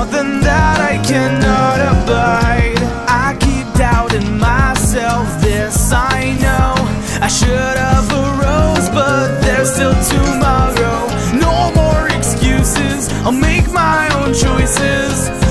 more than that I cannot abide. I keep doubting myself, this I know. I should have arose, but there's still tomorrow. No more excuses, I'll make my own choices.